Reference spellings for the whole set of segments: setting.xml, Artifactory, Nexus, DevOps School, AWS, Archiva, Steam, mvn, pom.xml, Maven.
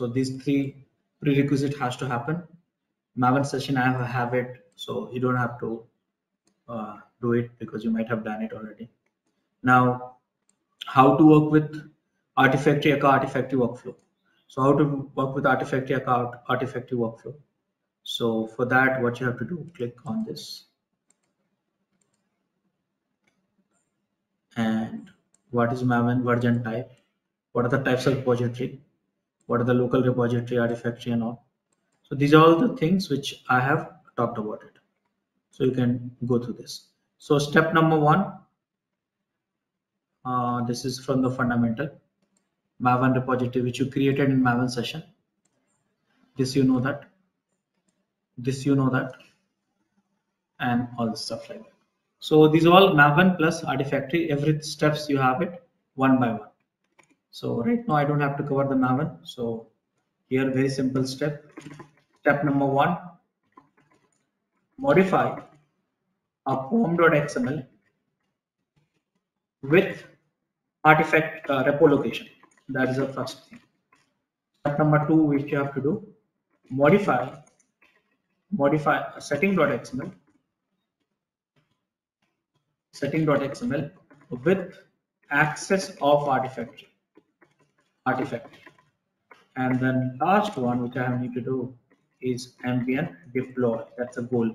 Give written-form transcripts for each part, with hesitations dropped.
So these three prerequisite has to happen. Maven session, I have it, so you don't have to do it because you might have done it already. Now, how to work with Artifactory account, Artifactory workflow. So how to work with Artifactory account, Artifactory workflow. So for that, what you have to do, click on this. And what is Maven version type? What are the types of repository? What are the local repository, Artifactory and all? So these are all the things which I have talked about it. So you can go through this. So step number one, this is from the fundamental Maven repository which you created in Maven session. This you know that. This you know that. And all the stuff like that. So these are all Maven plus Artifactory. Every steps you have it one by one. So right now I don't have to cover the Maven. So here very simple step. Step number one, modify a pom.xml with artifact repo location. That is the first thing. Step number two, which you have to do, modify a setting.xml with access of artifact. And then last one, which I need to do, is mvn deploy. That's a goal.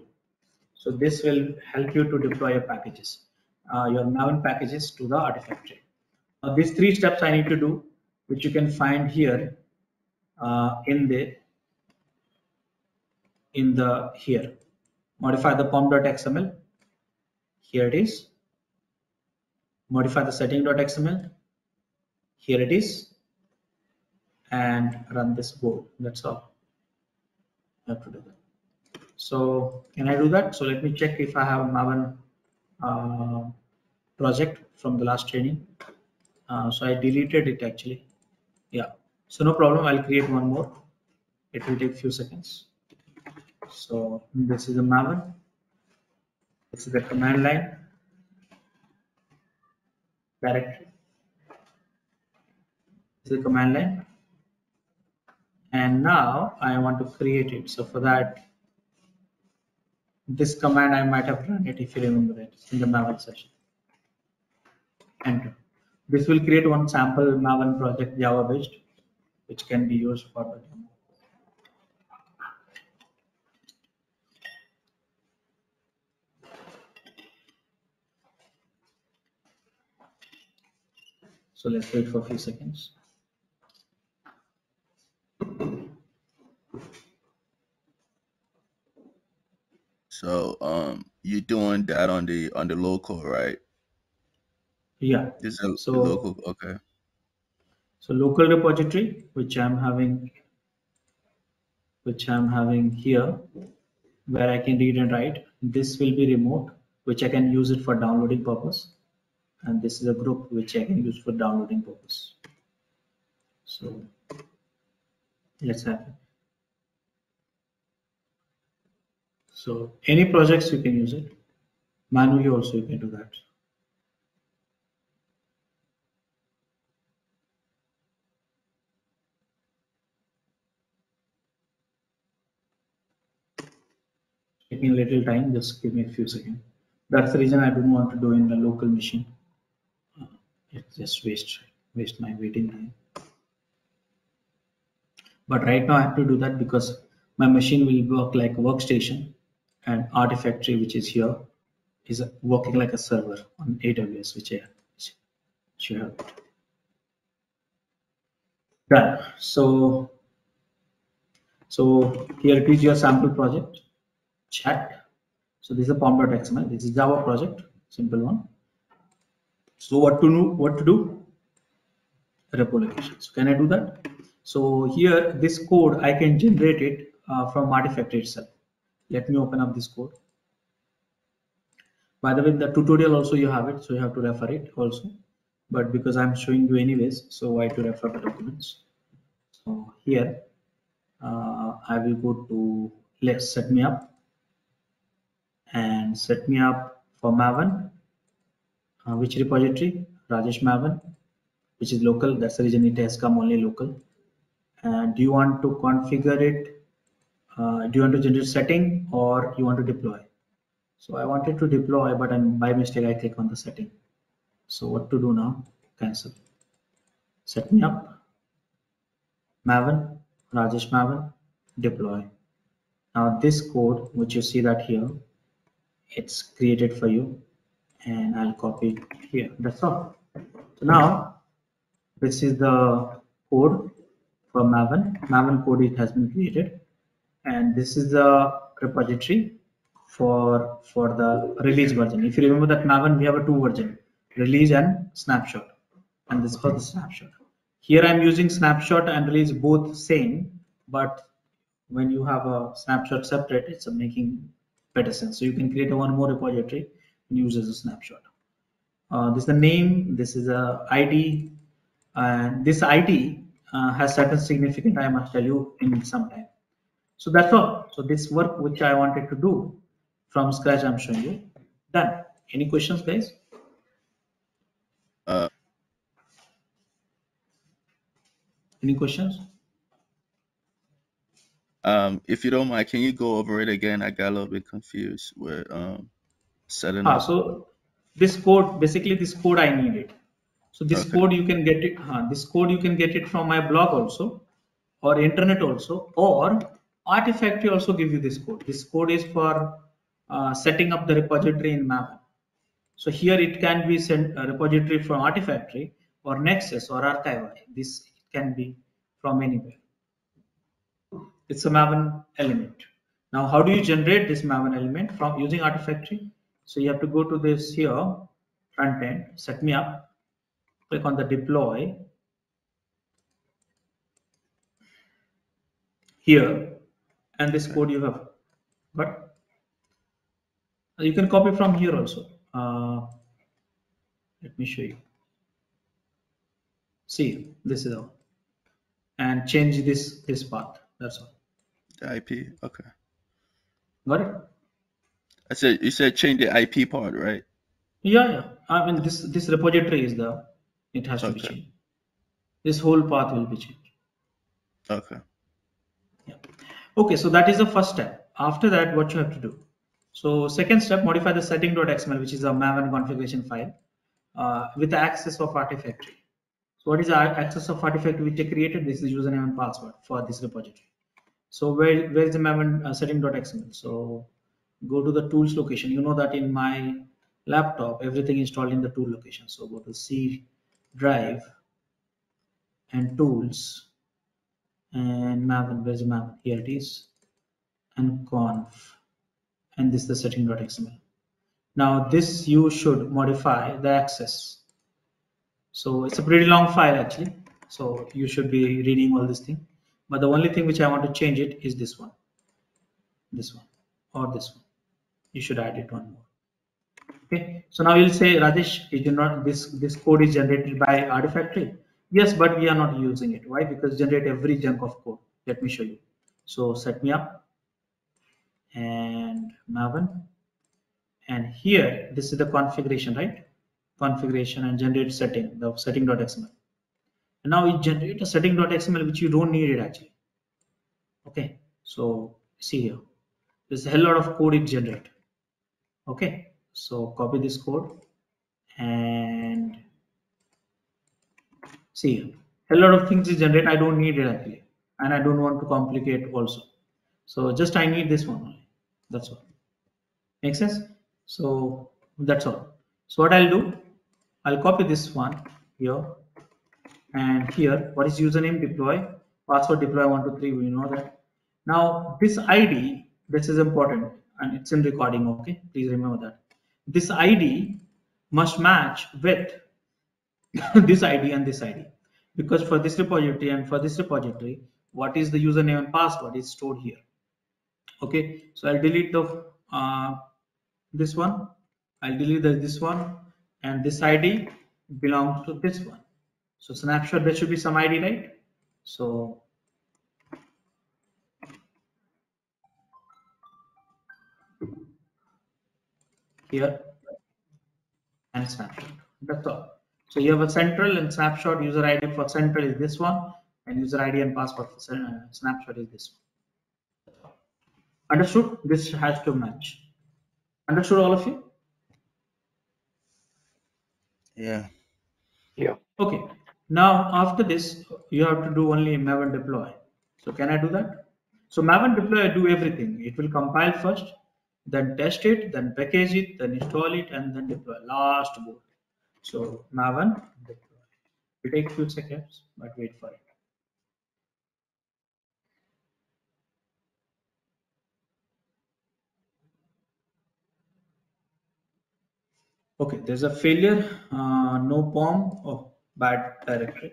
So this will help you to deploy your packages, your Maven packages to the Artifactory. These three steps I need to do, which you can find here here. Modify the pom.xml. Here it is. Modify the setting.xml. Here it is. And run this board. That's all. I have to do that. So can I do that? So let me check if I have a Maven project from the last training. So I deleted it actually. Yeah. So no problem. I'll create one more. It will take a few seconds. So this is a Maven. This is the command line directory. This is the command line. And now I want to create it. So for that, this command I might have run it if you remember it in the Maven session. Enter. This will create one sample Maven project, Java based, which can be used for the demo. So let's wait for a few seconds. So you're doing that on the local, right? Yeah. This is so local. Okay. So local repository, which I'm having, here, where I can read and write. This will be remote, which I can use it for downloading purpose, and this is a group which I can use for downloading purpose. So let's have it. So any projects you can use it. Manually also you can do that. Taking a little time, just give me a few seconds. That's the reason I don't want to do in the local machine. It's just waste my waiting time. But right now I have to do that because my machine will work like a workstation, and Artifactory, which is here, is working like a server on AWS, which I should have done. So here it is, your sample project chat. So this is a pom.xml. This is Java project, simple one. So what to do? Repo location. So can I do that? So here, this code, I can generate it from Artifactory itself. Let me open up this code. By the way, the tutorial also you have it, so you have to refer it also. But because I'm showing you anyways, so why to refer the documents? So here, I will go to let's set me up. And set me up for Maven, which repository? Rajesh Maven, which is local. That's the reason it has come only local. Do you want to configure it? Do you want to generate setting or you want to deploy? So I wanted to deploy, but by mistake I click on the setting. So what to do now? Cancel. Set me up. Maven, Rajesh Maven, deploy. Now this code, which you see that here, it's created for you, and I'll copy it here. That's all. So now this is the code for Maven. Maven code it has been created, and this is the repository for the release version. If you remember that Maven, we have a two version, release and snapshot, and this was the snapshot. Here I'm using snapshot and release both same, but when you have a snapshot separate, it's making better sense. So you can create one more repository and use as a snapshot. This is the name, this is a ID, and this ID has certain significant, I must tell you, in some time. So that's all. So this work which I wanted to do from scratch, I'm showing you. Done. Any questions, guys? Any questions? If you don't mind, can you go over it again? I got a little bit confused with setting up. So this code, basically this code I need it. So this code you can get it. This code you can get it from my blog also, or internet also, or Artifactory also give you this code. This code is for setting up the repository in Maven. So here it can be sent a repository from Artifactory or Nexus or Archiva. This can be from anywhere. It's a Maven element. Now, how do you generate this Maven element from using Artifactory? So you have to go to this here, front end, set me up, click on the deploy. Here, and this code you have, but you can copy from here also. Let me show you. See, this is all. And change this path. That's all. The IP, okay. Got it? I said you said change the IP part, right? Yeah, yeah. I mean this repository is the it has to be changed. This whole path will be changed. Okay. Yeah. Okay, so that is the first step. After that, what you have to do. So second step, modify the setting.xml, which is a Maven configuration file, with the access of Artifactory. So what is the access of Artifactory which I created? This is username and password for this repository. So where is the Maven setting.xml? So go to the tools location. You know that in my laptop, everything installed in the tool location. So go to C drive and tools and Maven. Where's Maven? Here it is, and conf, and this is the setting.xml. Now this you should modify the access. So it's a pretty long file actually. So you should be reading all this thing. But the only thing which I want to change it is this one, or this one. You should add it one more. Okay. So now you'll say, Rajesh, you do not this code is generated by Artifactory. Yes, but we are not using it. Why? Because generate every chunk of code. Let me show you. So set me up and Maven. And here, this is the configuration, right? Configuration and generate setting, the setting.xml. And now it generates a setting.xml, which you don't need it actually. Okay, so see here. There's a hell lot of code it generates. Okay, so copy this code and see here. A lot of things is generate. I don't need it actually, and I don't want to complicate also. So just I need this one only. That's all. Makes sense? So that's all. So what I'll do, I'll copy this one here and here. What is username deploy? Password deploy 123. We know that. Now this ID, this is important and it's in recording. Okay, please remember that. This ID must match with this ID and this ID, because for this repository and for this repository, what is the username and password is stored here. Okay, so I'll delete the this one. I'll delete this one, and this ID belongs to this one. So snapshot, there should be some ID, right? So here and snapshot. That's all. So you have a central and snapshot user ID for central is this one, and user ID and password snapshot is this. Understood? This has to match. Understood, all of you? Yeah. Yeah. Okay. Now, after this, you have to do only Maven deploy. So can I do that? So Maven deploy, I do everything. It will compile first, then test it, then package it, then install it, and then deploy. Last board. So Maven deploy. It takes a few seconds, but wait for it. Okay, there's a failure, no pom, oh, bad directory.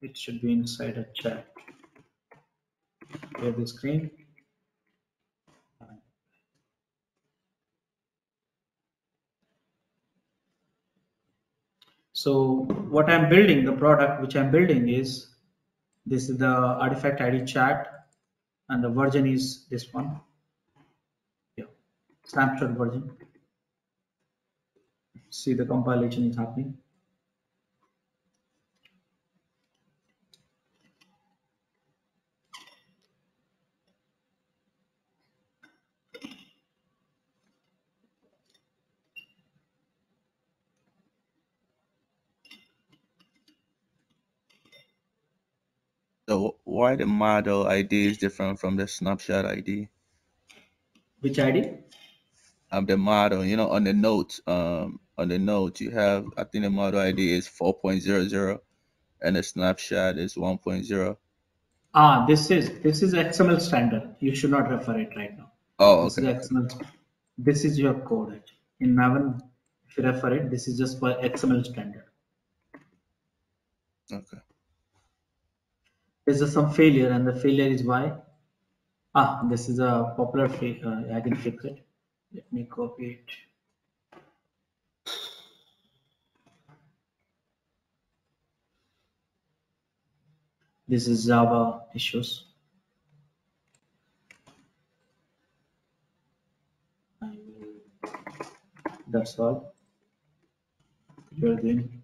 It should be inside a chat. Clear the screen. So what I'm building, the product which I'm building is, this is the artifact ID chat, and the version is this one. Yeah, snapshot version. See, the compilation is happening. So why the model ID is different from the snapshot ID? Which ID? Of the model, you know, on the notes. On the note, you have, I think the model ID is 4.00 and the snapshot is 1.0. Ah, this is XML standard. You should not refer it right now. Oh, okay. This is XML. This is your code. In Maven, if you refer it, this is just for XML standard. Okay. There's some failure, and the failure is why? Ah, this is a popular failure. I can fix it. Let me copy it. This is Java issues. That's all. You're doing.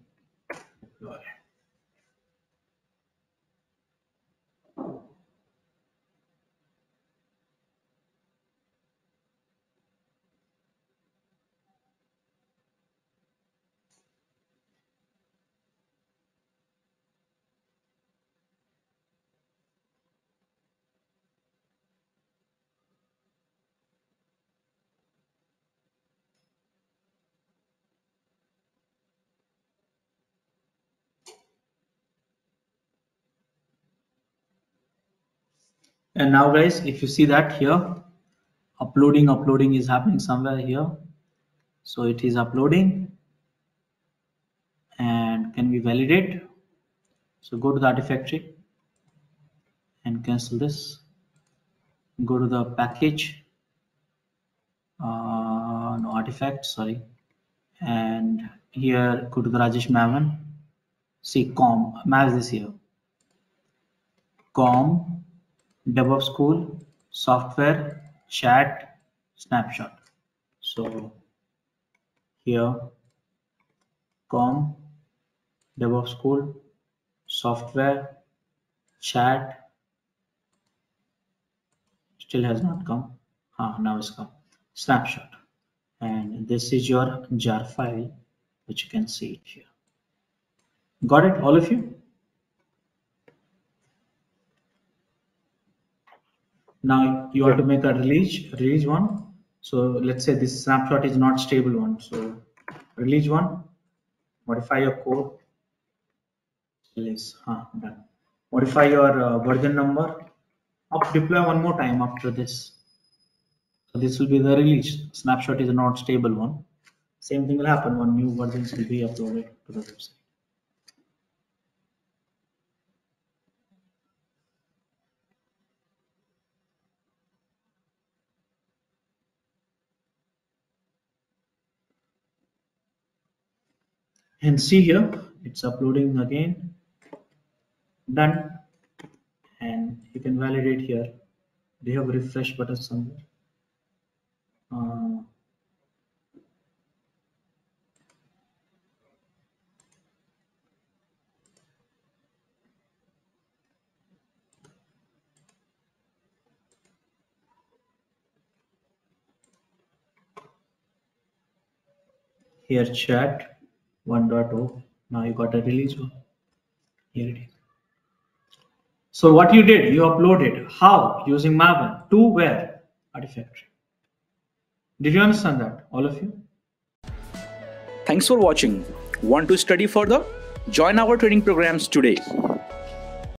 And now guys, if you see that here, uploading is happening somewhere here. So it is uploading. And can we validate? So go to the Artifactory and cancel this. Go to the package, no artifact, sorry. And here, go to the Rajesh Maven. See, com, match this here. Com. DevOps School, software, chat, snapshot. So here, com, DevOps School, software, chat, still has not come. Ah, now it's come. Snapshot. And this is your jar file, which you can see it here. Got it, all of you? Now you have to make a release one. So let's say this snapshot is not stable one. So release one, modify your code, release, done. Modify your version number, up deploy one more time after this. So this will be the release. Snapshot is not stable one. Same thing will happen when new versions will be uploaded to the website. And see here, it's uploading again. Done. And you can validate here. They have a refresh button somewhere. here chat 1.0. Now you got a release one. Here it is. So what you did, you uploaded. How? Using Maven. To where? Artifactory. Did you understand that, all of you? Thanks for watching. Want to study further? Join our training programs today.